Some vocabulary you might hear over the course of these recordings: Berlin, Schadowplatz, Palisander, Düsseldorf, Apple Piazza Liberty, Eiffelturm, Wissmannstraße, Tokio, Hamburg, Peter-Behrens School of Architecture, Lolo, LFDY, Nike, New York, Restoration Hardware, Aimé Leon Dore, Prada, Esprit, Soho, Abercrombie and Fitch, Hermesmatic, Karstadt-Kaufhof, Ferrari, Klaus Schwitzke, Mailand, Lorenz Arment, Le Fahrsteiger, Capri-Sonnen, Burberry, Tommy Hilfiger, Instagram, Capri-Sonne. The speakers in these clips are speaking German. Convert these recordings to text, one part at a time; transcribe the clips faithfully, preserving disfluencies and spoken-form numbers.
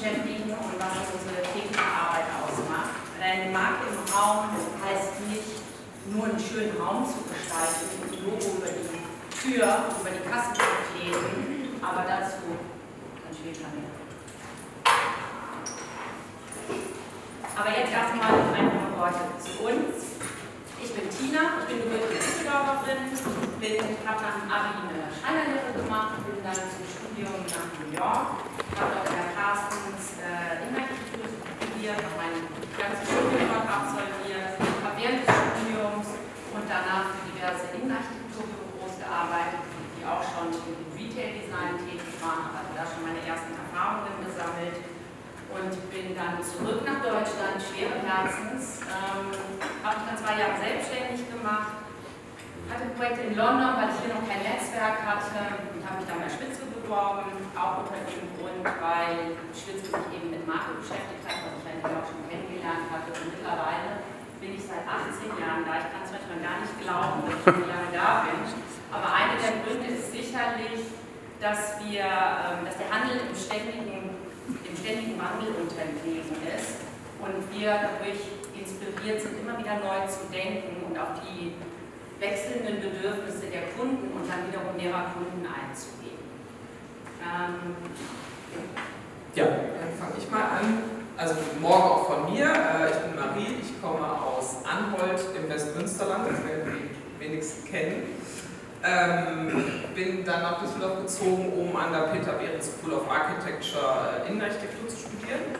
beschäftigen und was unsere tägliche Arbeit ausmacht. Und eine Marke im Raum heißt nicht nur einen schönen Raum zu gestalten und ein Logo über die Tür, über die Kassen zu kleben, aber dazu dann später mehr. Aber jetzt erstmal ein paar Worte zu uns. Ich bin Tina, ich bin gebürtige Düsseldorferin, habe nach dem Abi eine Schreinerlehre gemacht, bin dann zum Studium nach New York, habe auf der Karstens äh, Innenarchitektur studiert, habe mein ganzes Studium dort absolviert, habe während des Studiums und danach für diverse Innenarchitekturbüros gearbeitet, die auch schon im Retail-Design tätig waren, habe also da schon meine ersten Erfahrungen gesammelt. Und bin dann zurück nach Deutschland, schweren Herzens, ähm, habe mich dann zwei Jahre selbstständig gemacht, hatte ein Projekt in London, weil ich hier noch kein Netzwerk hatte und habe mich dann bei Schwitzke beworben, auch unter dem Grund, weil Schwitzke sich eben mit Marke beschäftigt hat, was ich ja auch schon kennengelernt hatte. Und mittlerweile bin ich seit achtzehn Jahren da, ich kann es manchmal gar nicht glauben, dass ich so lange da bin, aber einer der Gründe ist sicherlich, dass, wir, ähm, dass der Handel im ständigen im ständigen Wandel unterlegen ist und wir dadurch inspiriert sind, immer wieder neu zu denken und auf die wechselnden Bedürfnisse der Kunden und dann wiederum derer Kunden einzugehen. Ähm ja, dann fange ich mal an. Also morgen auch von mir. Ich bin Marie, ich komme aus Anholt im Westmünsterland, das werden die wenigsten kennen. Ähm, bin dann nach Düsseldorf gezogen, um an der Peter-Behrens School of Architecture äh, Innenarchitektur zu studieren.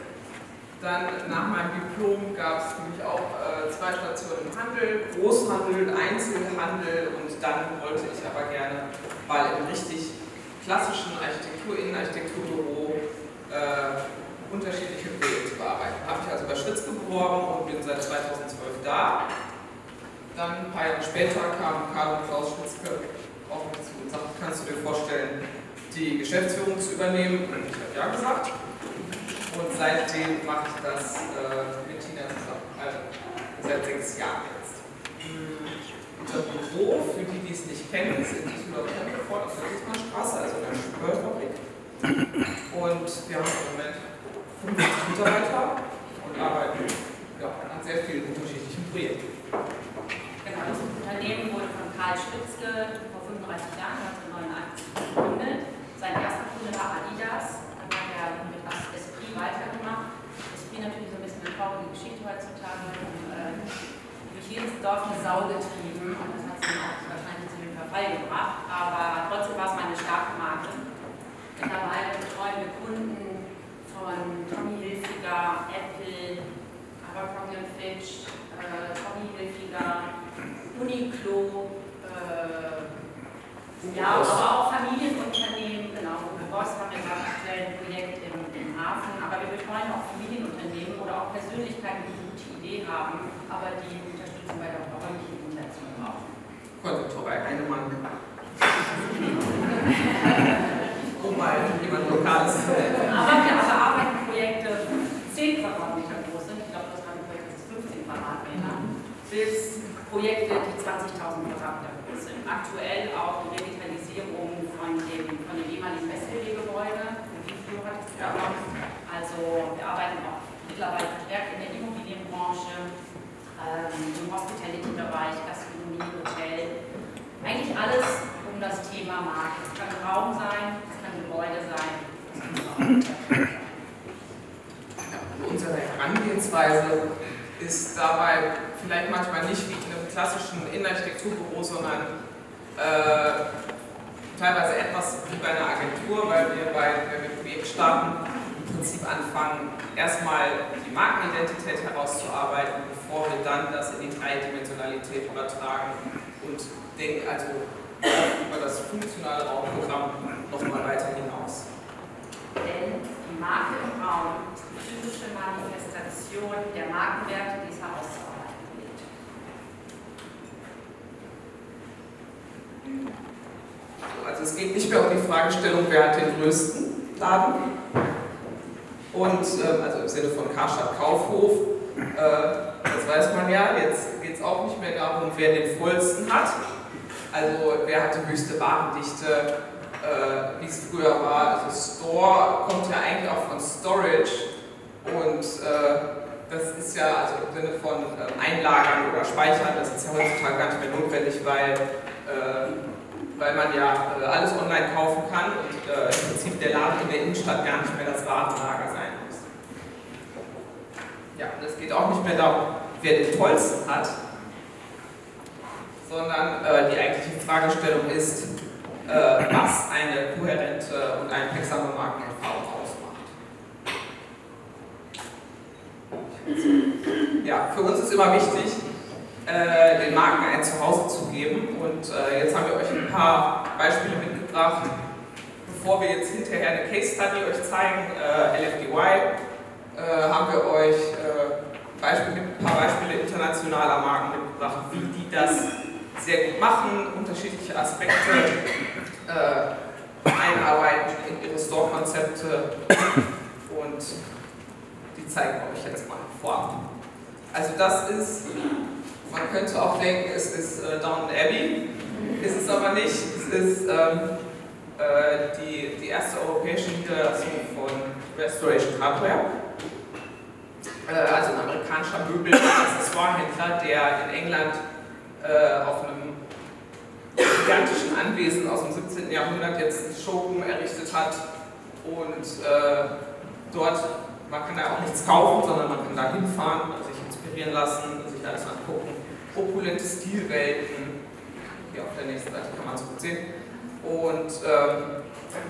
Dann nach meinem Diplom gab es nämlich auch äh, zwei Stationen im Handel, Großhandel, Einzelhandel, und dann wollte ich aber gerne mal im richtig klassischen Architektur, Innenarchitekturbüro äh, unterschiedliche Projekte bearbeiten. Habe ich also bei Schwitzke beworben und bin seit zweitausendzwölf da. Dann ein paar Jahre später kam Karl und Klaus Schwitzke auf mich zu und sagte, kannst du dir vorstellen, die Geschäftsführung zu übernehmen? Und ich habe ja gesagt. Und seitdem mache ich das äh, mit Tina zusammen, also seit sechs Jahren jetzt. Unser Büro, für die, die es nicht kennen, ist in Düsseldorf auf der Wissmannstraße, also in der Spörfabrik. Und wir haben im Moment fünfzig Mitarbeiter und arbeiten ja, an sehr vielen unterschiedlichen Projekten. Das Unternehmen wurde von Karl Schwitzke vor fünfunddreißig Jahren, neunzehnhundertneunundachtzig gegründet. Sein erster Kunde war Adidas, dann hat er mit Esprit weitergemacht. Esprit natürlich so ein bisschen eine traurige Geschichte heutzutage, und durch jedes Dorf eine Sau getrieben, und das hat sie auch wahrscheinlich zu dem Verfall gebracht, aber trotzdem war es mal eine starke Marke. Mittlerweile betreuen wir Kunden von Tommy Hilfiger, Apple, Abercrombie und Fitch, äh, Tommy Hilfiger, Uniqlo, äh, ja, aber auch Familienunternehmen, genau. Wir haben ja gerade aktuell ein Projekt im, im Hafen, aber wir betreuen auch Familienunternehmen oder auch Persönlichkeiten, die eine gute Idee haben, aber die Unterstützung bei der räumlichen Umsetzung brauchen. Konjunkturell, eine Mann. Oh mein, jemand Lokales. Aber wir also arbeiten Projekte, zehn Quadratmeter groß sind, ich glaube, das haben wir Projekte bis fünfzehn Quadratmeter. Bis Projekte, die zwanzigtausend Quadratmeter groß sind. Aktuell auch die Revitalisierung von dem, von dem ehemaligen Westwilde-Gebäude, ja. Also wir arbeiten auch mittlerweile verstärkt in der Immobilienbranche, ähm, im Hospitality-Bereich, Gastronomie, Hotel. Eigentlich alles um das Thema Markt. Es kann Raum sein, es kann Gebäude sein, es kann Raum sein. Ja, unsere Herangehensweise ist dabei vielleicht manchmal nicht wie in einem klassischen Innenarchitekturbüro, sondern äh, teilweise etwas wie bei einer Agentur, weil wir bei, wenn wir Projekt starten, im Prinzip anfangen, erstmal die Markenidentität herauszuarbeiten, bevor wir dann das in die Dreidimensionalität übertragen und denken also über das funktionale Raumprogramm nochmal weiter hinaus. Denn die Marke im Raum ist die typische Manifestation der Markenwerte, die es herauszuarbeiten gilt. Also es geht nicht mehr um die Fragestellung, wer hat den größten Laden? Und äh, also im Sinne von Karstadt-Kaufhof, äh, das weiß man ja, jetzt geht es auch nicht mehr darum, wer den vollsten hat. Also wer hat die höchste Warendichte? äh, wie es früher war. Also Store kommt ja eigentlich auch von Storage und äh, das ist ja also im Sinne von äh, Einlagern oder Speichern, das ist ja heutzutage gar nicht mehr notwendig, weil, äh, weil man ja äh, alles online kaufen kann und äh, im Prinzip der Laden in der Innenstadt gar nicht mehr das Warenlager sein muss. Ja, und es geht auch nicht mehr darum, wer den tollsten hat, sondern äh, die eigentliche Fragestellung ist, äh, was eine kohärente und einprägsame Markenerfahrung ausmacht. Ja, für uns ist immer wichtig, äh, den Marken ein Zuhause zu geben, und äh, jetzt haben wir euch ein paar Beispiele mitgebracht, bevor wir jetzt hinterher eine Case Study euch zeigen, äh, L F D Y, äh, haben wir euch äh, Beispiele, ein paar Beispiele internationaler Marken mitgebracht, wie die das sehr gut machen, unterschiedliche Aspekte äh, einarbeiten in ihre Store-Konzepte, und die zeigen wir euch jetzt mal vorab. Also das ist, man könnte auch denken, es ist äh, Downton Abbey, ist es aber nicht, es ist ähm, äh, die, die erste europäische Niederlassung von Restoration Hardware. Äh, also ein amerikanischer Möbel- und Accessoirehändler, der in England auf einem gigantischen Anwesen aus dem siebzehnten Jahrhundert jetzt Showroom errichtet hat, und äh, dort, man kann da auch nichts kaufen, sondern man kann da hinfahren, sich inspirieren lassen, sich alles angucken, opulente Stilwelten, hier auf der nächsten Seite kann man es gut sehen, und ähm,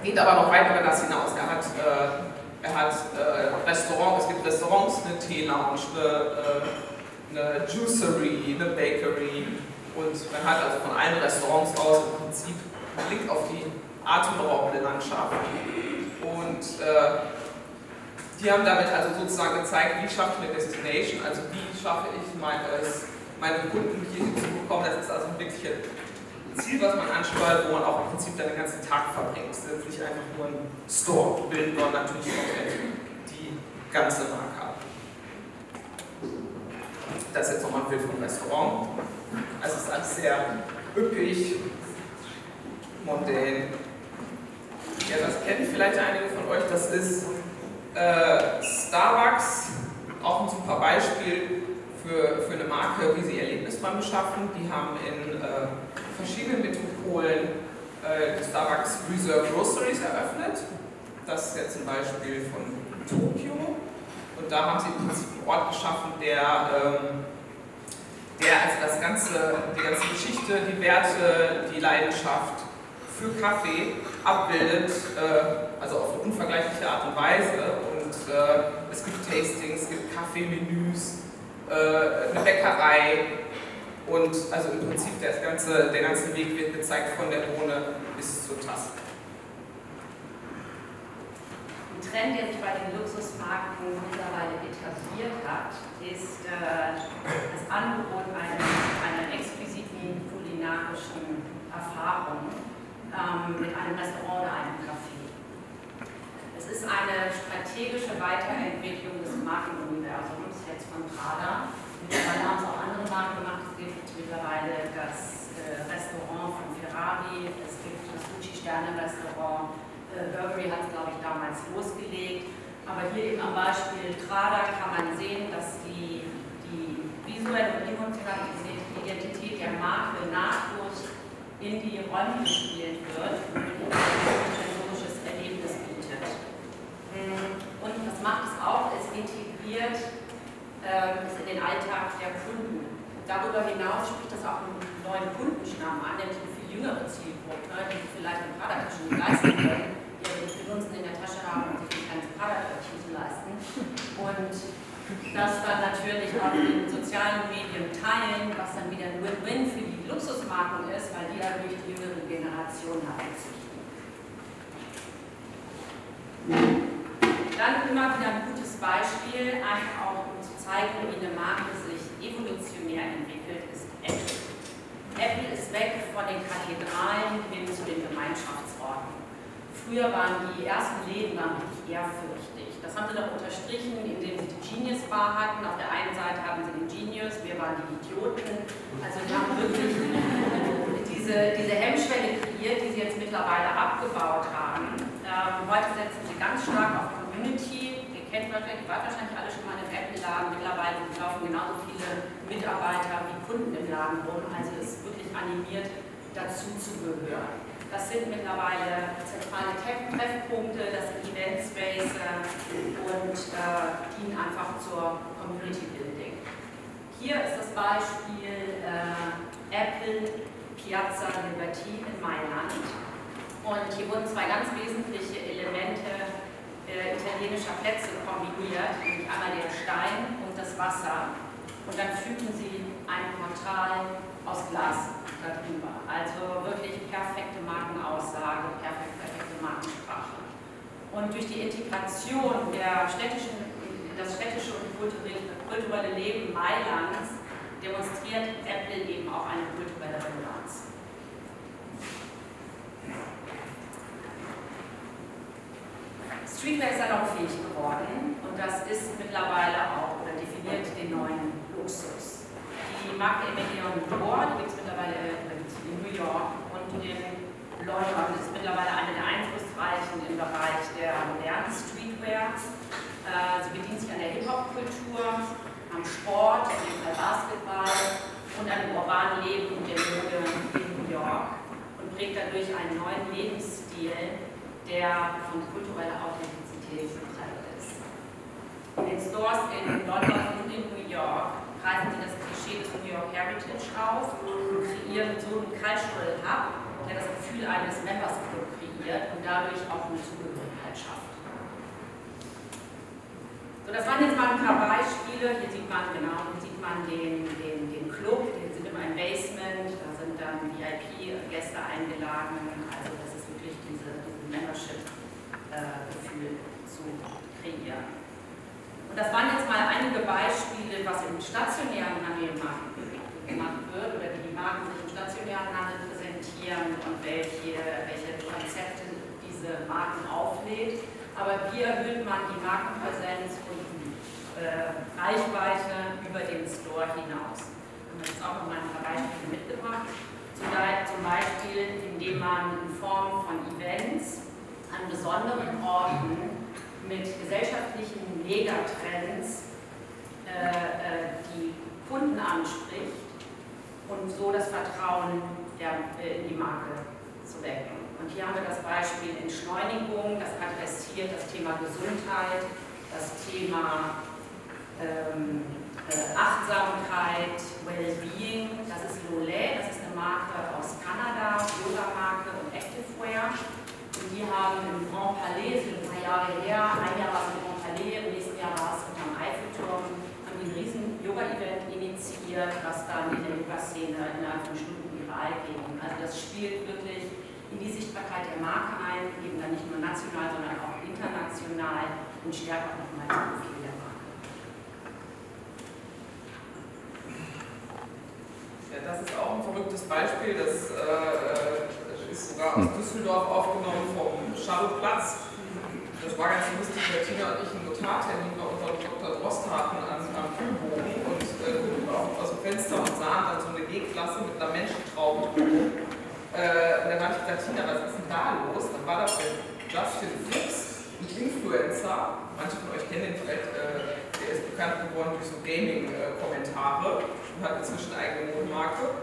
geht aber noch weiter über das hinaus. Er hat, äh, er hat äh, Restaurants, es gibt Restaurants, eine Tee-Lounge, äh, eine Juicery, eine Bakery, und man hat also von allen Restaurants aus im Prinzip einen Blick auf die atemberaubende Landschaft. Und äh, die haben damit also sozusagen gezeigt, wie schaffe ich eine Destination, also wie schaffe ich meine, meine Kunden hier hinzubekommen. Das ist also wirklich ein Ziel, was man ansteuert, wo man auch im Prinzip dann den ganzen Tag verbringt. Das ist nicht einfach nur ein Store, bilden dort natürlich auch die ganze Marke ab. Das ist jetzt nochmal ein Bild vom Restaurant. Also es ist alles sehr üppig, mondän. Ja, das kennen vielleicht einige von euch, das ist äh, Starbucks, auch ein super Beispiel für, für eine Marke, wie sie ihr Lebensraum schaffen. Die haben in äh, verschiedenen Metropolen äh, Starbucks Reserve Roasters eröffnet. Das ist jetzt ein Beispiel von Tokio. Und da haben sie im Prinzip einen Ort geschaffen, der, ähm, der also das ganze, die ganze Geschichte, die Werte, die Leidenschaft für Kaffee abbildet, äh, also auf eine unvergleichliche Art und Weise. Und äh, es gibt Tastings, es gibt Kaffeemenüs, äh, eine Bäckerei, und also im Prinzip das ganze, der ganze Weg wird gezeigt, von der Bohne bis zur Tasse. Trend, der sich bei den Luxusmarken mittlerweile etabliert hat, ist äh, das Angebot einer, einer exquisiten kulinarischen Erfahrung ähm, mit einem Restaurant oder einem Café. Es ist eine strategische Weiterentwicklung des Markenuniversums, jetzt von Prada. Mittlerweile haben es auch andere Marken gemacht. Es gibt mittlerweile das äh, Restaurant von Ferrari, es gibt das Gucci-Sterne-Restaurant. Burberry hat es, glaube ich, damals losgelegt, aber hier eben am Beispiel Prada kann man sehen, dass die, die visuelle und emotionalisierte Identität der Marke nahtlos in die Räume gespielt wird und ein technologisches Erlebnis bietet. Und was macht es auch? Es integriert äh, es in den Alltag der Kunden. Darüber hinaus spricht das auch einen neuen Kundenstamm an, nämlich eine viel jüngere Zielgruppe, die vielleicht ein Prada schon leisten können, die Nutzen in der Tasche haben und sich ein ganzes Prada-Törtchen zu leisten. Und das dann natürlich auch in den sozialen Medien teilen, was dann wieder ein Win-Win für die Luxusmarken ist, weil die dann durch die jüngere Generation nachvollziehen. Dann immer wieder ein gutes Beispiel, einfach auch um zu zeigen, wie eine Marke sich evolutionär entwickelt, ist Apple. Apple ist weg von den Kathedralen hin zu den Gemeinschaftsorten. Früher waren die ersten Läden wirklich ehrfürchtig. Das haben sie noch unterstrichen, indem sie die Genius Bar hatten. Auf der einen Seite haben sie den Genius, wir waren die Idioten. Also die haben wirklich diese diese, diese Hemmschwelle kreiert, die sie jetzt mittlerweile abgebaut haben. Ähm, heute setzen sie ganz stark auf Community. Ihr kennt wahrscheinlich, ihr wart wahrscheinlich alle schon mal im Apple-Laden. Mittlerweile laufen genauso viele Mitarbeiter wie Kunden im Laden rum. Also ist wirklich animiert, dazu zu gehören. Das sind mittlerweile zentrale Treffpunkte, das sind Event-Space und äh, dienen einfach zur Community-Building. Hier ist das Beispiel äh, Apple Piazza Liberty in Mailand. Und hier wurden zwei ganz wesentliche Elemente äh, italienischer Plätze kombiniert, nämlich einmal der Stein und das Wasser. Und dann fügen sie ein Portal aus Glas darüber. Also wirklich perfekte Markenaussage, perfekt, perfekte Markensprache. Und durch die Integration der städtischen, das städtische und kulturelle Leben Mailands demonstriert Apple eben auch eine kulturelle Relevanz. Streetwear ist salonfähig geworden und das ist mittlerweile auch oder definiert den neuen Luxus. Die Marke Aimé Leon Dore, die gibt es mittlerweile in New York und in London, ist mittlerweile eine der einflussreichen im Bereich der modernen Streetwear. Sie bedient sich an der Hip-Hop-Kultur, am Sport, an dem Basketball und an dem urbanen Leben und der Mode in New York und prägt dadurch einen neuen Lebensstil, der von kultureller Authentizität geprägt ist. In den Stores in London und in New York greifen sie das Klischee des New York Heritage auf und kreieren so einen Cultural Hub, der das Gefühl eines Members Club kreiert und dadurch auch eine Zugehörigkeit schafft. So, das waren jetzt mal ein paar Beispiele. Hier sieht man genau, hier sieht man den, den, den Club, hier sind immer im Basement, da sind dann V I P-Gäste eingeladen. Also das ist wirklich diese, diesen Membership-Gefühl zu kreieren. Und das waren jetzt mal einige Beispiele, was im stationären Handel gemacht wird oder wie die Marken sich im stationären Handel präsentieren und welche, welche Konzepte diese Marken auflädt. Aber hier erhöht man die Markenpräsenz und die äh, Reichweite über den Store hinaus. Und das ist auch nochmal ein paar Beispiele mitgebracht. Zum Beispiel, indem man in Form von Events an besonderen Orten mit gesellschaftlichen Megatrends äh, die Kunden anspricht und so das Vertrauen der, in die Marke zu wecken. Und hier haben wir das Beispiel Entschleunigung, das adressiert das Thema Gesundheit, das Thema ähm, äh, Achtsamkeit, Wellbeing. Das ist Lolo, das ist eine Marke aus Kanada, Yoga-Marke und Activewear. Und die haben im Grand Palais, sind ein paar Jahre her, ein Jahr war es im Grand Palais, im nächsten Jahr war es unter dem Eiffelturm, haben die ein riesen Yoga-Event initiiert, was dann in der Yoga-Szene innerhalb von Stunden viral ging. Also das spielt wirklich in die Sichtbarkeit der Marke ein, eben dann nicht nur national, sondern auch international und stärkt auch nochmal das Profil der Marke. Ja, das ist auch ein verrücktes Beispiel, das äh, ist sogar aus Düsseldorf aufgenommen vom Schadowplatz. Das war ganz lustig, weil Tina und ich einen Notartermin bei unserem Doktor Drost hatten am Kühlbogen und äh, guckten auch aus dem Fenster und sahen dann so eine G-Klasse mit einer Menschentraube drüben. Äh, und dann habe ich gedacht, Tina, was ist denn da los? Dann war das der Justin Fix, ein Influencer. Manche von euch kennen den vielleicht, äh, der ist bekannt geworden durch so Gaming-Kommentare und hat inzwischen eine eigene Modemarke.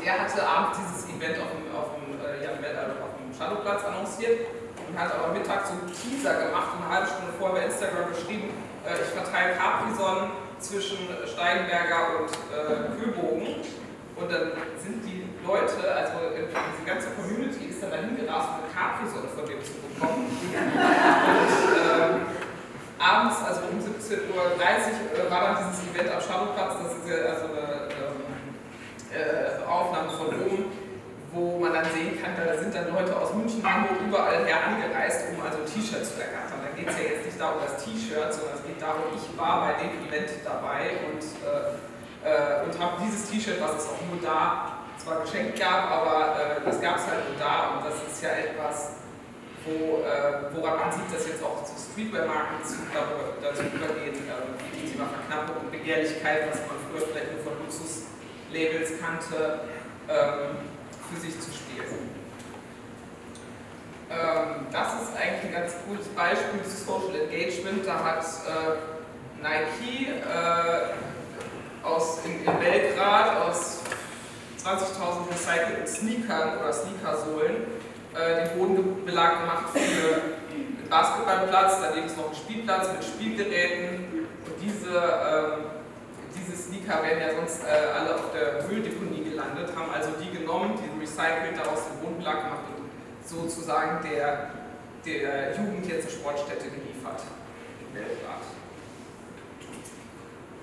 Der hatte abends dieses Event auf dem, auf dem, äh, auf dem Schadowplatz annonciert und hat aber mittags so einen Teaser gemacht und eine halbe Stunde vorher bei Instagram geschrieben, äh, ich verteile Capri-Sonnen zwischen Steinberger und äh, Kühlbogen. Und dann sind die Leute, also die ganze Community ist dann dahin gerast, um eine Capri-Sonne von dem zu bekommen. Und, äh, abends, also um siebzehn Uhr dreißig, äh, war dann dieses Event am Schadowplatz. Das ist ja also eine Äh, Aufnahmen von oben, wo man dann sehen kann, da sind dann Leute aus München, Hamburg, überall her angereist, um also T-Shirts zu ergattern. Da geht es ja jetzt nicht darum, das T-Shirt, sondern es geht darum, ich war bei dem Event dabei und, äh, äh, und habe dieses T-Shirt, was es auch nur da zwar geschenkt gab, aber äh, das gab es halt nur da und das ist ja etwas, wo, äh, woran man sieht, dass jetzt auch zu Streetwear-Marken dazu übergehen, äh, die Thema Verknappung und Begehrlichkeit, was man früher vielleicht nur von Luxus Labels kannte, ähm, für sich zu stehlen. Ähm, das ist eigentlich ein ganz cooles Beispiel für Social Engagement. Da hat äh, Nike äh, aus, in, in Belgrad aus zwanzigtausend recycelten Sneakern oder Sneakersohlen äh, den Bodenbelag gemacht für einen Basketballplatz, daneben ist noch ein Spielplatz mit Spielgeräten und diese, ähm, diese Sneaker werden ja sonst äh, alle auf der Mülldeponie gelandet, haben also die genommen, die recycelt, daraus den Bodenbelag gemacht und sozusagen der, der Jugend hier zur Sportstätte geliefert.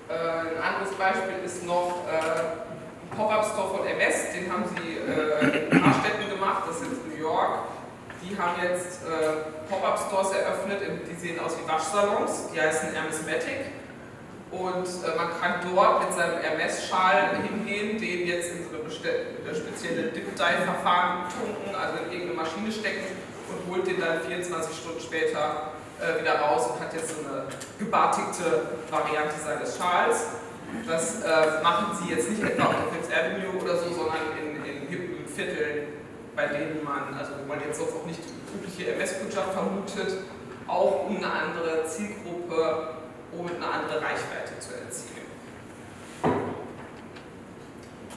Äh, ein anderes Beispiel ist noch äh, Pop-Up-Store von M S, den haben sie äh, in Karstädten gemacht, das ist jetzt New York. Die haben jetzt äh, Pop-Up-Stores eröffnet, die sehen aus wie Waschsalons, die heißen Hermesmatic. Und äh, man kann dort mit seinem Hermes-Schal hingehen, den jetzt in so eine spezielle Dip-Dye-Verfahren tunken, also in irgendeine Maschine stecken und holt den dann vierundzwanzig Stunden später äh, wieder raus und hat jetzt so eine gebartigte Variante seines Schals. Das äh, machen sie jetzt nicht etwa auf der Fifth Avenue oder so, sondern in, in hippen Vierteln, bei denen man, also wo man jetzt sonst auch nicht die übliche M S-Kundschaft vermutet, auch um eine andere Zielgruppe, um eine andere Reichweite zu erzielen.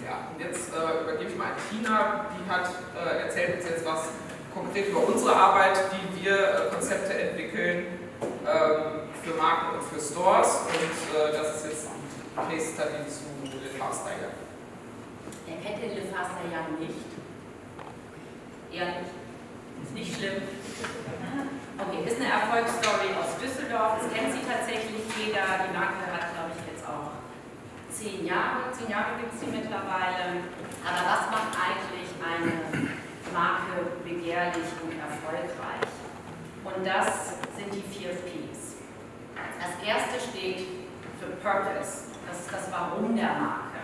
Ja, und jetzt äh, übergebe ich mal an Tina, die hat äh, erzählt uns jetzt was konkret über unsere Arbeit, die wir äh, Konzepte entwickeln ähm, für Marken und für Stores und äh, das ist jetzt Case Study zu Le Fahrsteiger. Er kennt den Le Fahrsteiger nicht. Ehrlich. Ist nicht schlimm. Okay, ist eine Erfolgsstory aus Düsseldorf. Das kennt sie tatsächlich jeder. Die Marke hat, glaube ich, jetzt auch zehn Jahre. Zehn Jahre gibt es sie mittlerweile. Aber was macht eigentlich eine Marke begehrlich und erfolgreich? Und das sind die vier Ps. Als erste steht für Purpose. Das ist das Warum der Marke.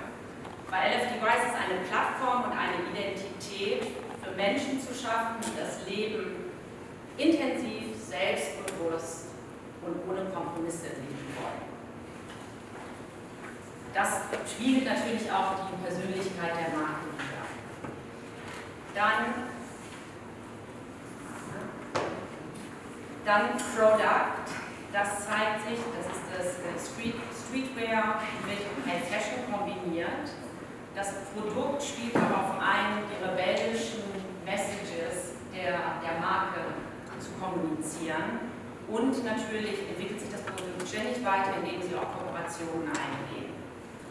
Bei L F D Y ist es eine Plattform und eine Identität für Menschen zu schaffen, die das Leben intensiv, selbstbewusst und ohne Kompromisse leben wollen. Das spiegelt natürlich auch die Persönlichkeit der Marke wider. Dann, dann Product. Das zeigt sich, das ist das Street, Streetwear mit High Fashion kombiniert. Das Produkt spielt aber auf einen die rebellischen Messages der, der Marke zu kommunizieren. Und natürlich entwickelt sich das Produkt ständig weiter, indem sie auch Kooperationen eingehen.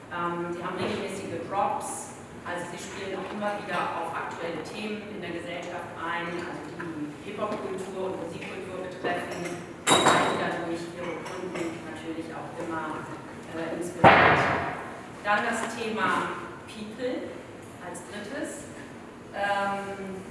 Ähm, sie haben regelmäßige Drops, also sie spielen auch immer wieder auf aktuelle Themen in der Gesellschaft ein, also die Hip-Hop-Kultur und Musikkultur betreffen. Die dadurch ihre Kunden natürlich auch immer äh, inspiriert. Dann das Thema People als drittes. Ähm,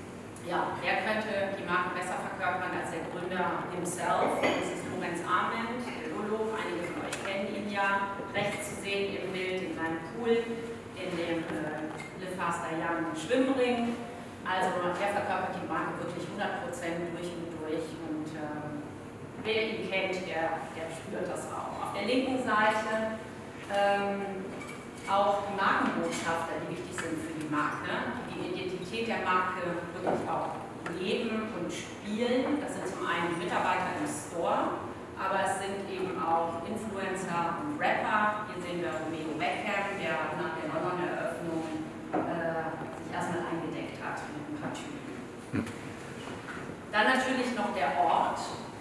ja, wer könnte die Marke besser verkörpern als der Gründer himself? Das ist Lorenz Arment, Lolo, einige von euch kennen ihn ja. Rechts zu sehen im Bild in seinem Pool, in dem äh, Le Fahrsteiger Schwimmring. Also er verkörpert die Marke wirklich hundert Prozent durch und durch. Und, äh, wer ihn kennt, der, der spürt das auch. Auf der linken Seite ähm, auch die Markenbotschafter, die wichtig sind für die Marke, die die Identität der Marke wirklich auch leben und spielen. Das sind zum einen Mitarbeiter im Store, aber es sind eben auch Influencer und Rapper. Hier sehen wir Romeo Beckham, der nach der Londoner Eröffnung äh, sich erstmal eingedeckt hat mit ein paar Typen. Dann natürlich noch der Ort.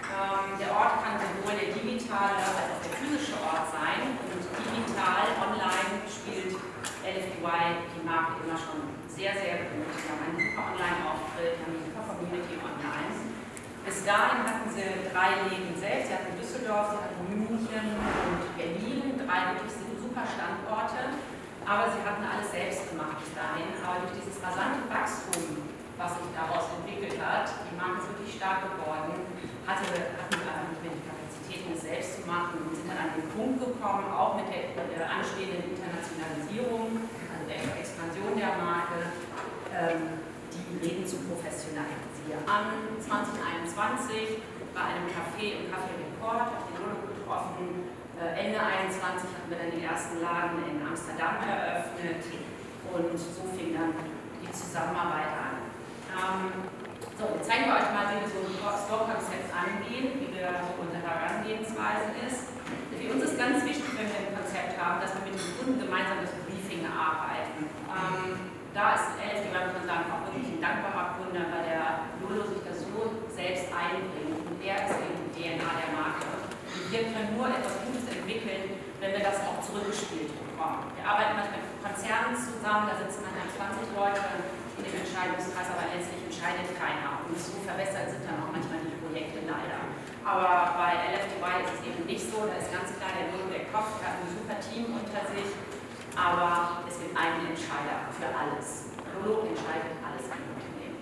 Der Ort kann sowohl der digitale als auch der physische Ort sein und digital, online spielt L F D Y die Marke immer schon sehr, sehr gut. Wir haben einen super Online-Auftritt, haben eine super Community online. Bis dahin hatten sie drei Läden selbst, sie hatten Düsseldorf, sie hatten München und Berlin, drei wirklich super Standorte, aber sie hatten alles selbst gemacht bis dahin, aber durch dieses rasante Wachstum, was sich daraus entwickelt hat, die Marke ist wirklich stark geworden, hatten einfach nicht mehr die Kapazitäten, es selbst zu machen und sind dann an den Punkt gekommen, auch mit der, der anstehenden Internationalisierung, also der Expansion der Marke, ähm, die Läden zu professionalisieren. An zwanzig einundzwanzig bei einem Café im Café Rekord, auf den Lolo getroffen, äh, Ende einundzwanzig hatten wir dann den ersten Laden in Amsterdam eröffnet und so fing dann die Zusammenarbeit an. Ähm, so, jetzt zeigen wir euch mal, wie wir so ein Store-Konzept angehen, wie wir, also unsere Herangehensweise ist. Für uns ist ganz wichtig, wenn wir ein Konzept haben, dass wir mit dem Kunden gemeinsam das Briefing arbeiten. Ähm, da ist L F D Y, muss man sagen, auch wirklich ein dankbarer Kunde, weil der Lolo sich das so selbst einbringt. Und der ist eben die D N A der Marke. Und wir können nur etwas Gutes entwickeln, wenn wir das auch zurückgespielt bekommen. Wir arbeiten manchmal mit Konzernen zusammen, da sitzen manchmal zwanzig Leute in dem Entscheidungskreis, aber letztlich entscheidet keiner. Und so verbessert sind dann auch manchmal die Projekte leider. Aber bei L F D Y ist es eben nicht so, da ist ganz klar der Lolo der Kopf, der hat ein super Team unter sich, aber es gibt einen Entscheider für alles. Lolo entscheidet alles im Unternehmen.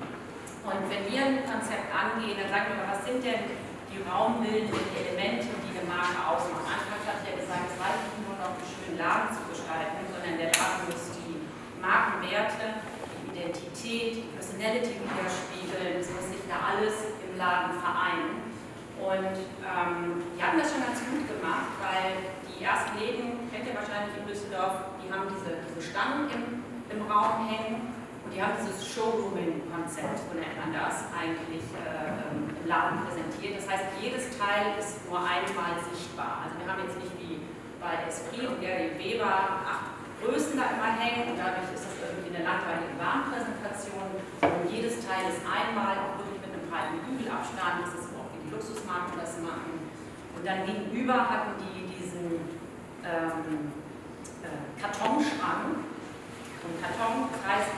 Und wenn wir ein Konzept angehen, dann sagen wir mal, was sind denn die raumbildenden Elemente, die eine Marke ausmachen? Am Anfang hat ja gesagt, es reicht nicht nur noch einen schönen Laden zu gestalten, sondern der Laden muss die Markenwerte, Identität, die Personality widerspiegeln, es muss sich da alles im Laden vereinen. Und ähm, die haben das schon ganz gut gemacht, weil die ersten Läden, kennt ihr wahrscheinlich in Düsseldorf, die haben diese, diese Stangen im, im Raum hängen und die haben dieses Showrooming-Konzept, wo man das eigentlich äh, im Laden präsentiert. Das heißt, jedes Teil ist nur einmal sichtbar. Also wir haben jetzt nicht wie bei Esprit und Gary Weber acht Größen da immer hängen und dadurch ist das irgendwie eine langweilige Warenpräsentation. Und jedes Teil ist einmal auch wirklich mit einem breiten Bügel abschneiden, das ist auch wie die Luxusmarken das machen. Und dann gegenüber hatten die diesen ähm, äh, Kartonschrank. Und Karton heißt,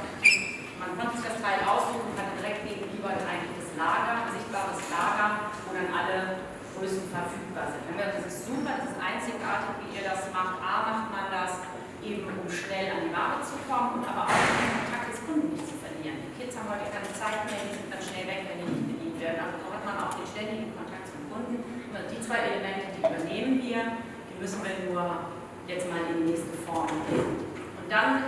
man konnte sich das Teil aussuchen und hatte direkt gegenüber eigentlich das Lager, ein sichtbares Lager, wo dann alle Größen verfügbar sind. Dann haben wir gesagt, das ist super, das ist einzigartig, wie ihr das macht. A, macht man das eben, um schnell an die Ware zu kommen, aber auch den Kontakt des Kunden nicht zu verlieren. Die Kids haben heute keine Zeit mehr, die sind dann schnell weg, wenn die nicht bedient werden. Also hat man auch den ständigen Kontakt zum Kunden. Also die zwei Elemente, die übernehmen wir, die müssen wir nur jetzt mal in die nächste Form bringen. Und dann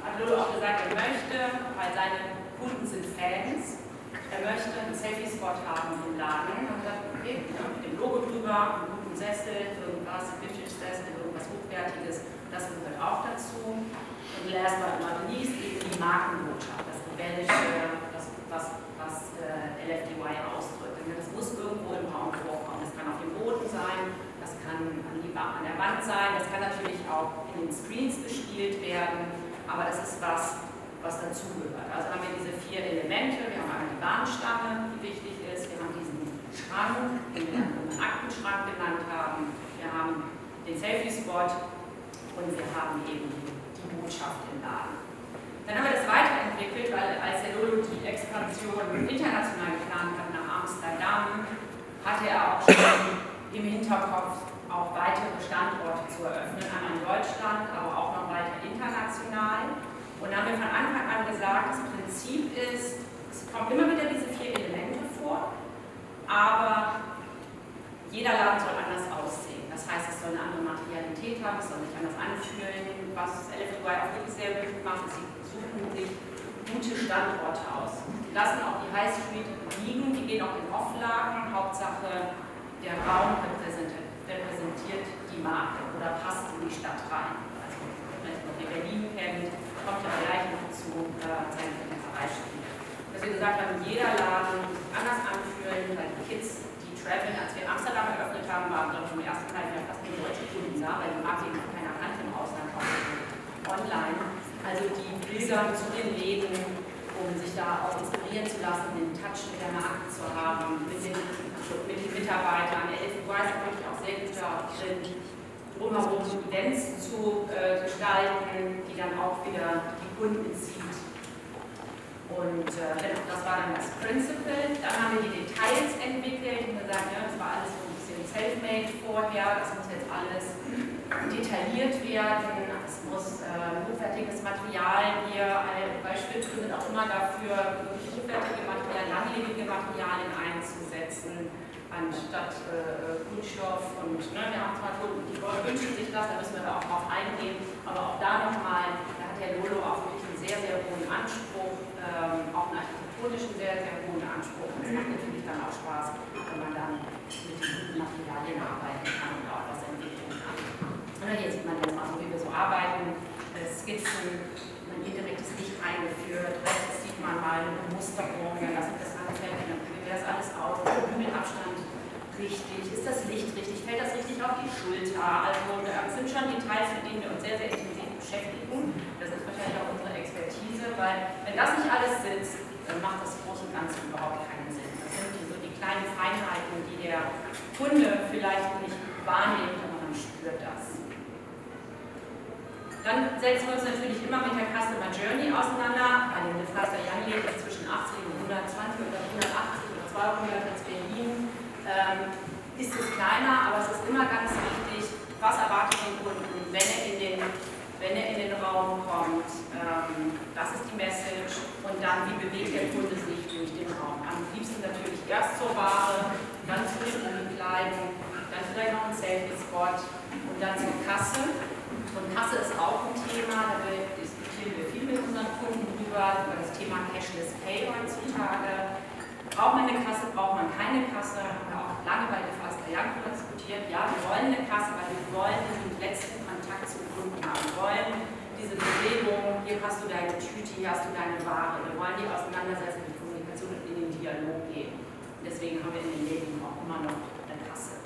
hat Lolo auch gesagt, er möchte, weil seine Kunden sind Fans, er möchte einen Selfie-Spot haben im Laden. Und dann okay, mit dem Logo drüber, einen guten Sessel, irgendwas, einen Vintage-Sessel, irgendwas Hochwertiges. Das gehört auch dazu. Und last but not least eben die Markenbotschaft, das Rebellische, das, was, was äh, L F D Y ausdrückt. Das muss irgendwo im Raum vorkommen. Das kann auf dem Boden sein, das kann an, die an der Wand sein, das kann natürlich auch in den Screens gespielt werden, aber das ist was, was dazugehört. Also haben wir diese vier Elemente. Wir haben einmal die Bahnstange, die wichtig ist. Wir haben diesen Schrank, den wir einen Aktenschrank genannt haben. Wir haben den Selfie-Spot. Und wir haben eben die Botschaft im Laden. Dann haben wir das weiterentwickelt, weil als der Lolo die Expansion international geplant hat nach Amsterdam, hatte er auch schon im Hinterkopf, auch weitere Standorte zu eröffnen, einmal in Deutschland, aber auch noch weiter international. Und dann haben wir von Anfang an gesagt, das Prinzip ist, es kommen immer wieder diese vier Elemente vor, aber jeder Laden soll anders aussehen. Das heißt, es soll eine andere Materialität haben, es soll sich anders anfühlen. Was L F D Y auch wirklich sehr gut macht, sie suchen sich gute Standorte aus. Die lassen auch die High Street liegen, die gehen auch in Offlagen. Hauptsache, der Raum repräsentiert, repräsentiert die Marke oder passt in die Stadt rein. Also, wenn man Berlin kennt, kommt ja gleich noch zu äh, seinen Bereichen. Dass wir gesagt haben, jeder Laden muss sich anders anfühlen, weil die Kids. Traveln, als wir Amsterdam eröffnet haben, waren glaube ich im ersten Teil ja fast nur deutsche Kunden da, weil die Marke eben von keiner Hand im Ausland kommt, online. Also die Bilder zu den Läden, um sich da auch inspirieren zu lassen, den Touch mit der Marke zu haben, mit den, mit den Mitarbeitern. Der L F D Y ist natürlich auch sehr gut da drin, drumherum Events zu äh, gestalten, die dann auch wieder die Kunden zieht. Und äh, das war dann das Principle. Dann haben wir die Details entwickelt und gesagt, ja, das war alles so ein bisschen self-made vorher, das muss jetzt alles detailliert werden, es muss äh, hochwertiges Material hier, bei Schwitzke sind auch immer dafür, hochwertige Materialien, langlebige Materialien einzusetzen, anstatt äh, Kunststoff und ne, wir haben zwar Kunden, die wünschen sich das, da müssen wir da auch drauf eingehen, aber auch da nochmal, da hat der Lolo auch wirklich einen sehr, sehr hohen Anspruch, ähm, auch einen architektonischen sehr, sehr hohen Anspruch. Und es macht natürlich dann auch Spaß, wenn man dann mit den Materialien arbeiten kann und auch was entwickeln kann. Und dann jetzt sieht man jetzt mal so, wie wir so arbeiten, äh, Skizzen, ein indirektes Licht eingeführt, anmalen, Muster umgehen, dass das anfängt, wie wäre das alles aus, mit Abstand richtig, ist das Licht richtig, fällt das richtig auf die Schulter, also das sind schon Details, mit denen wir uns sehr, sehr intensiv beschäftigen, das ist wahrscheinlich auch unsere Expertise, weil wenn das nicht alles sitzt, dann macht das Große und Ganze überhaupt keinen Sinn. Das sind so die kleinen Feinheiten, die der Kunde vielleicht nicht wahrnimmt, aber man spürt das. Dann setzen wir uns natürlich immer mit der Customer Journey auseinander. Bei dem Customer Journey ist zwischen achtzig und hundertzwanzig oder hundertachtzig oder zweihundert als Berlin. Ähm, ist es kleiner, aber es ist immer ganz wichtig, was erwartet den Kunden, wenn er in den, wenn er in den Raum kommt. Ähm, das ist die Message. Und dann, wie bewegt der Kunde sich durch den Raum. Am liebsten natürlich erst zur Ware, dann zu den Kleidung, dann vielleicht noch ein Selfie-Spot und dann zur Kasse. Und Kasse ist auch ein Thema, da diskutieren wir viel mit unseren Kunden drüber, über das Thema Cashless Pay heutzutage. Braucht man eine Kasse, braucht man keine Kasse, haben wir auch lange bei der Fast-Young diskutiert. Ja, wir wollen eine Kasse, weil wir wollen diesen letzten Kontakt zum Kunden haben. Wir wollen diese Bewegung, hier hast du deine Tüte, hier hast du deine Ware. Wir wollen die Auseinandersetzung mit Kommunikation und in den Dialog gehen. Und deswegen haben wir in den Läden auch immer noch eine Kasse.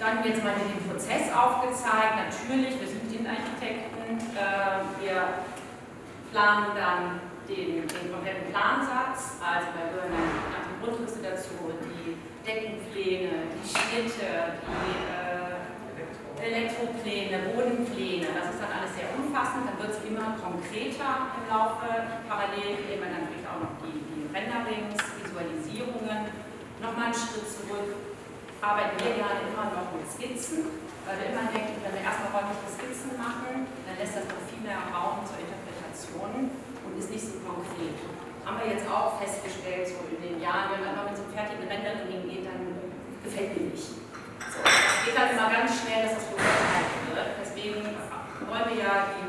Dann jetzt mal den Prozess aufgezeigt. Natürlich, wir sind Innenarchitekten, äh, wir planen dann den, den kompletten Plansatz, also da gehören dann nach der Grundrestauration die Deckenpläne, die Schnitte, die äh, Elektropläne, Bodenpläne, das ist dann alles sehr umfassend, dann wird es immer konkreter im Laufe, parallel nehmen wir dann natürlich auch noch die, die Renderings, Visualisierungen, nochmal einen Schritt zurück. Arbeiten wir gerne immer noch mit Skizzen, weil wir immer denken, wenn wir erstmal ordentliche Skizzen machen, dann lässt das noch viel mehr Raum zur Interpretation und ist nicht so konkret. Haben wir jetzt auch festgestellt, so in den Jahren, wenn man immer mit so einem fertigen Rendering geht, dann gefällt mir nicht. So, es geht dann immer ganz schnell, dass das beurteilt wird. Deswegen wollen wir ja die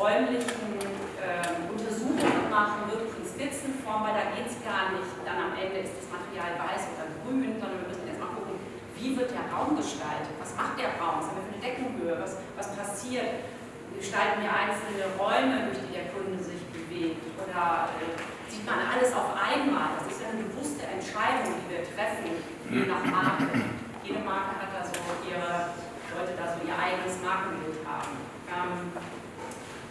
räumlichen äh, Untersuchungen machen, wirklich in Skizzenform, weil da geht es gar nicht, dann am Ende ist das Material weiß oder grün, sondern wir müssen wie wird der Raum gestaltet? Was macht der Raum? Was haben wir für eine Deckenhöhe? Was, was passiert? Gestalten wir einzelne Räume, durch die der Kunde sich bewegt? Oder äh, sieht man alles auf einmal? Das ist ja eine bewusste Entscheidung, die wir treffen, je nach Marke. Jede Marke hat da so ihre, sollte da so ihr eigenes Markenbild haben. Ähm,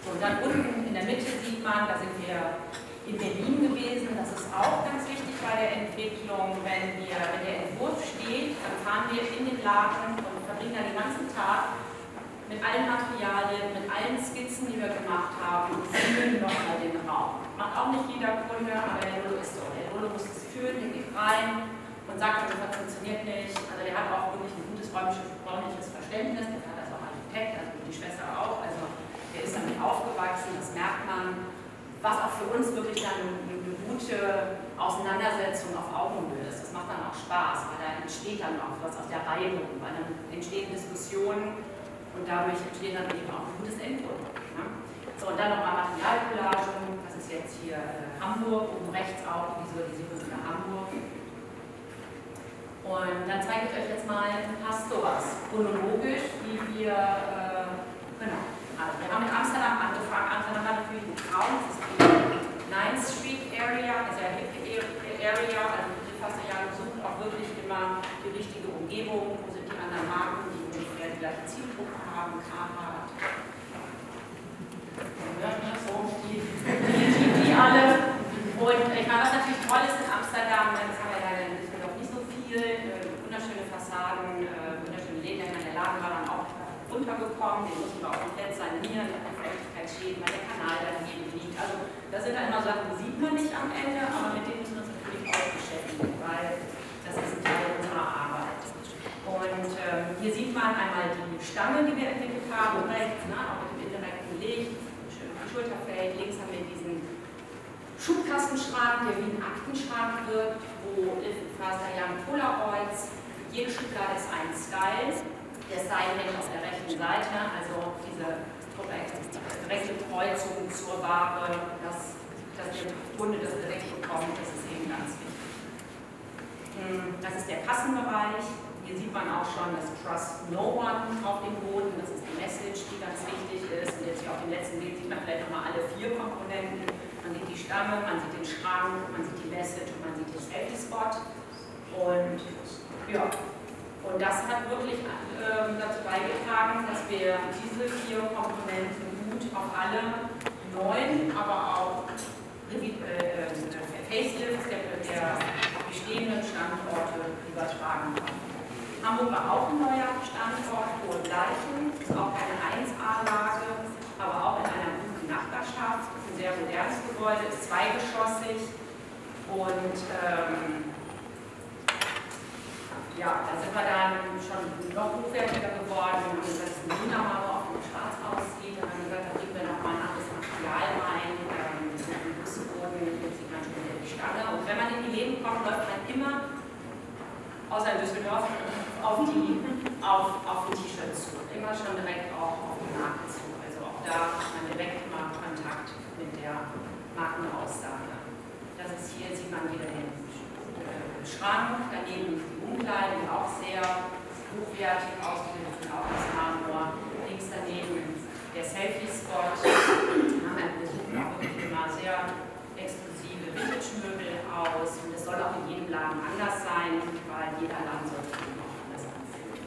so, und dann unten in der Mitte sieht man, da sind wir in Berlin gewesen, das ist auch ganz wichtig bei der Entwicklung, wenn, wir, wenn der Entwurf steht, dann fahren wir in den Laden und verbringen da den ganzen Tag mit allen Materialien, mit allen Skizzen, die wir gemacht haben, und füllen nochmal den Raum. Macht auch nicht jeder Kunde, aber der Lolo ist so. Der Lolo muss es fühlen, der geht rein und sagt, das funktioniert nicht. Also der hat auch wirklich ein gutes räumliches Verständnis, der hat das auch Architekt, also die Schwester auch, also der ist damit aufgewachsen, das merkt man. Was auch für uns wirklich dann eine, eine gute Auseinandersetzung auf Augenhöhe ist. Das macht dann auch Spaß, weil da entsteht dann auch was aus der Reibung, weil dann entstehen Diskussionen und dadurch entsteht dann eben auch ein gutes Input. Ne? So, und dann nochmal Materialcollagen, das ist jetzt hier äh, Hamburg, oben rechts auch die Visualisierung in Hamburg. Und dann zeige ich euch jetzt mal fast sowas chronologisch, wie wir, äh, genau. Also wir haben in Amsterdam angefangen, Amsterdam hat natürlich einen Raum, das ist die ninth Street Area, also eine hippe Area, also die Fassaden suchen auch wirklich immer die richtige Umgebung, wo sind die anderen Marken, die ungefähr die gleiche Zielgruppe haben, Karma, so, die, die, die alle. Und ich meine, was natürlich toll ist in Amsterdam, das haben wir leider in Düsseldorf nicht so viel, wunderschöne Fassaden, wunderschöne Läden, der Laden war dann auch runtergekommen, den mussten wir auch komplett sanieren, da hat Feuchtigkeitsschäden, weil der Kanal daneben liegt. Also das sind dann immer Sachen, die sieht man nicht am Ende, aber mit denen müssen wir uns natürlich auch beschäftigen, weil das ist ein Teil unserer Arbeit. Und ähm, hier sieht man einmal die Stange, die wir entwickelt haben, rechts, ne, auch mit dem indirekten Licht, schön am Schulterfeld, links haben wir diesen Schubkastenschrank, der wie ein Aktenschrank wirkt, wo Faserjahren Polaroids, jede Schublade ist ein Style. Der Style hängt auf der rechten Seite, also diese direkte Kreuzung zur Ware, dass, dass der Kunde das direkt bekommt, das ist eben ganz wichtig. Das ist der Kassenbereich. Hier sieht man auch schon das Trust No One auf dem Boden, das ist die Message, die ganz wichtig ist. Und jetzt hier auf dem letzten Bild sieht man vielleicht nochmal alle vier Komponenten. Man sieht die Stange, man sieht den Schrank, man sieht die Message und man sieht den Safety Spot. Und ja, und das hat wirklich äh, dazu beigetragen, dass wir diese vier Komponenten gut auf alle neuen, aber auch äh, Facelifts der, der bestehenden Standorte übertragen haben. Hamburg war auch ein neuer Standort, Hohenleichen, ist auch eine eins A Lage, aber auch in einer guten Nachbarschaft, ist ein sehr modernes Gebäude, ist zweigeschossig und ähm, ja, da sind wir dann schon noch hochwertiger geworden. Wir setzen Wundermauer auf dem Schwarzhausgehege, haben gesagt, da bringen wir nochmal ein anderes Material rein, ähm, den Busboden, jetzt sieht man schon wieder die Stange. Und wenn man in die Läden kommt, läuft man immer, außer in Düsseldorf, auf die, auf, auf die T-Shirts zu. Immer schon direkt auch auf die Marke zu. Also auch da hat man direkt mal Kontakt mit der Markenaussage. Das ist hier, sieht man wieder den Schrank, daneben die Umkleidung, auch sehr hochwertig ausgebildet, auch das Marmor. Links daneben der Selfie-Spot, immer sehr exklusive Vintage-Möbel aus. Und es soll auch in jedem Laden anders sein, weil jeder Laden sollte sich auch anders anfühlen.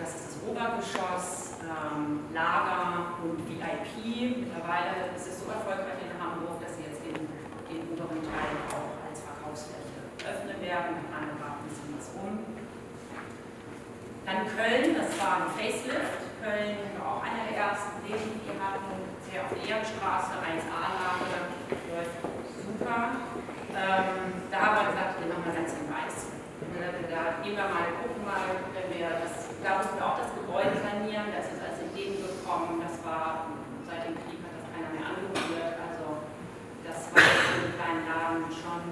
Das ist das Obergeschoss, ähm, Lager und V I P. Mittlerweile ist es so erfolgreich in Hamburg, dass sie jetzt den, den oberen Teil auch öffnen werden, mit einem Rahmen bisschen was um. Dann Köln, das war ein Facelift. Köln war auch einer der ersten Läden, die hatten, sehr auf der Ehrenstraße, eins A Lage, läuft super. Ähm, da haben wir gesagt, wir machen mal ganz in Weiß. Da gehen wir mal, gucken mal, wenn wir das, da mussten wir auch das Gebäude sanieren, das ist als Ideen gekommen, das war, seit dem Krieg hat das keiner mehr angerührt, also das war in den kleinen Laden schon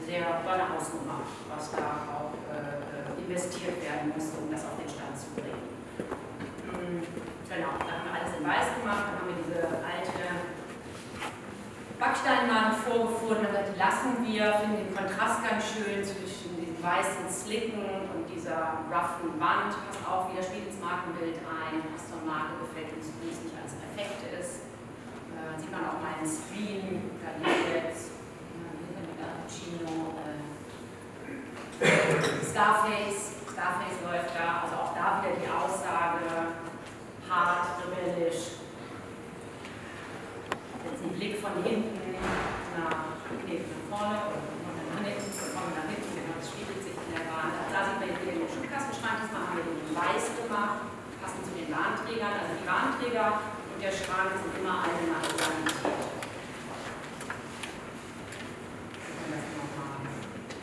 sehr tolle Hausnummer, was da auch äh, investiert werden musste, um das auf den Stand zu bringen. Mhm. Genau, da haben wir alles in Weiß gemacht, dann haben wir diese alte Backsteinwand vorgefunden, die lassen wir, finden den Kontrast ganz schön zwischen diesem weißen Slicken und dieser roughen Wand. Passt auch wieder, spielt ins Markenbild ein, passt zur Marke, gefällt uns gut, nicht als perfekt ist. Äh, sieht man auch mal im Stream, da liegt jetzt Chino, äh, Scarface, Scarface läuft da, also auch da wieder die Aussage, hart, rebellisch, jetzt ein Blick von hinten nach, nee, nach vorne oder von hinten, kommen nach hinten, genau, das spiegelt sich in der Bahn. Also da sieht man hier den Schubkastenschrank, diesmal haben wir den weiß gemacht, passend zu den Warnträgern, also die Warnträger und der Schrank sind immer eine Nachbarn.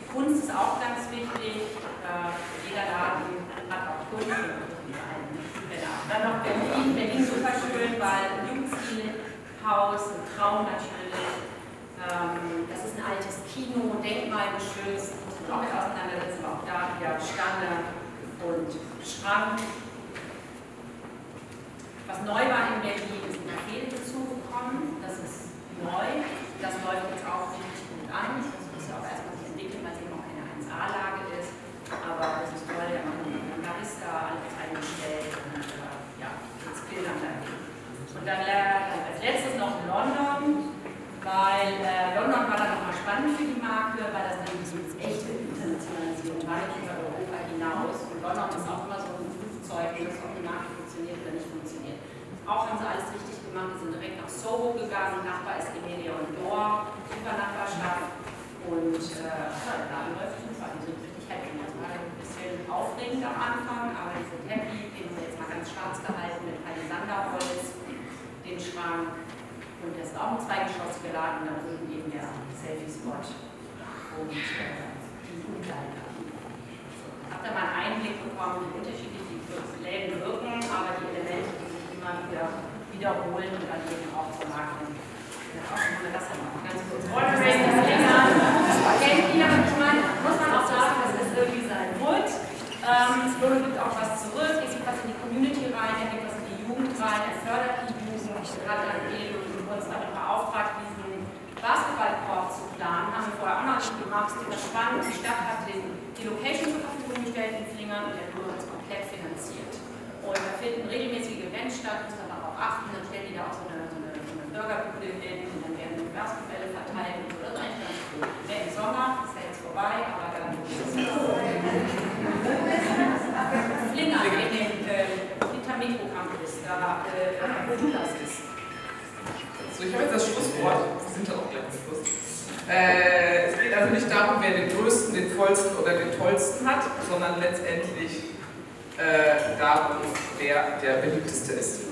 Kunst ist auch ganz wichtig. Äh, jeder Laden hat auch Kunst. Dann noch Berlin. Berlin ist super schön, weil ein Jugendstilhaus, ein Traum natürlich. Ähm, das ist ein altes Kino, Denkmal, ein schönes, muss man auch mit auseinandersetzen, aber auch da wieder Stange und Schrank. Was neu war in Berlin, ist ein Café dazugekommen. Das ist neu. Das läuft jetzt auch richtig gut an. Das muss ja auch erstmal Lage ist, aber das ist toll, der macht einen Barista, alles eingestellt und äh, ja, jetzt Bildern dagegen. Und dann äh, als letztes noch London, weil äh, London war dann nochmal spannend für die Marke, weil das dann die echte Internationalisierung war, nicht über Europa hinaus. Und London ist auch immer so ein Flugzeug, das ob die Marke funktioniert oder nicht funktioniert. Auch haben sie alles richtig gemacht, die sind direkt nach Soho gegangen, Nachbar ist Aimé Leon Dore, super Nachbarschaft. Und äh, ja, da läuft es super, die sind richtig happy. Das war ein bisschen aufregend am Anfang, aber die sind happy. Den haben wir jetzt mal ganz schwarz gehalten mit Palisanderholz, den Schrank. Und das ist auch ein Zweigeschoss geladen, da unten eben der Selfie-Spot und äh, die Umkleide. Habt ihr mal einen Einblick bekommen, wie unterschiedlich die Läden wirken, aber die Elemente, die sich immer wieder wiederholen und dann eben auch zur Marke. Das ja noch ganz kurz. Kennt ihr? Ich meine, muss man auch sagen, das ist irgendwie sein Mut. Ähm, Lolo gibt auch was zurück, er gibt was in die Community rein, er gibt was in die Jugend rein, er fördert die Jugend. Ich hatte an Lolo und uns damit beauftragt, diesen Basketballkorb zu planen. Haben wir vorher auch noch nicht gemacht, das ist immer spannend. Die Stadt hat den, die Location Eventstadt, muss dann darauf achten, dann stellen die da auch so eine, so eine, so eine Burgerbude hin und dann werden Universumwelle verteilt und so. Das ist eigentlich ganz cool. Ja, im Sommer ist ja jetzt vorbei, aber dann ist es Flinger in den Hintermetro-Campus, da war wo du das ist. So, ich habe jetzt das Schlusswort, wir sind ja auch gleich am Schluss. Äh, es geht also nicht darum, wer den größten, den vollsten oder den tollsten hat, sondern letztendlich äh, darum, wer der beliebteste ist.